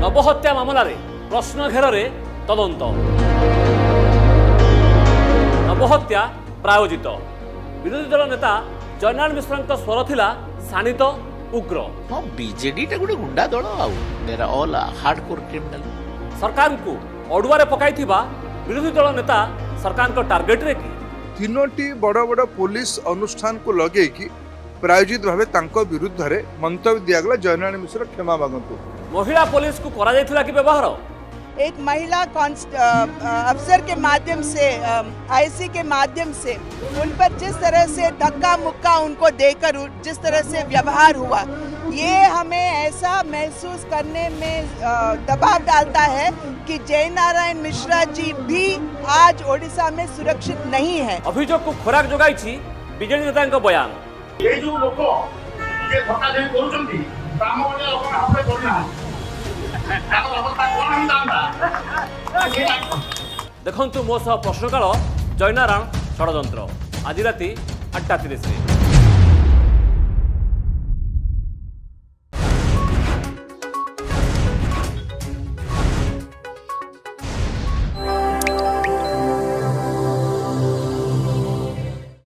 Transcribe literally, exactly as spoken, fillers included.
नवहत्या मामलें प्रश्न घेर तदंत नवहत्या प्रायोजित विरोधी दल नेता जयनारायण मिश्रा स्वर थिला शाणित उग्र बीजेडी गोटे गुंडा दल ऑल हार्डकोर क्रिमिनल सरकार को अडुआर पकड़ विरोधी दल नेता सरकार टार्गेट रे तीनोटी बड़ बड़ पुलिस अनुष्ठान को लगे कि प्रायोजित भावे तांको विरुद्ध रे मंतव्य दियागला जयनारायण मिश्रा क्षमा मांगतु महिला पुलिस को करा जायथिला कि व्यवहार एक महिला अफसर के माध्यम से आईसी के माध्यम से उन पर जिस तरह से धक्का मुक्का उनको देकर जिस तरह से व्यवहार हुआ ये हमें ऐसा महसूस करने में दबाव डालता है कि जयनारायण मिश्रा जी भी आज ओडिशा में सुरक्षित नहीं है। अभियोग को खुराक जोगाई छी बीजेडी नेता का बयान ये जो लोग ये धोखाधड़ी करूचंती काम वाले लोग हमरे करना काम अवस्था कोन हम दांदा देखंतु मोसा प्रश्नकाल जयनारायण षडयंत्र आज राति आठ तीस रे।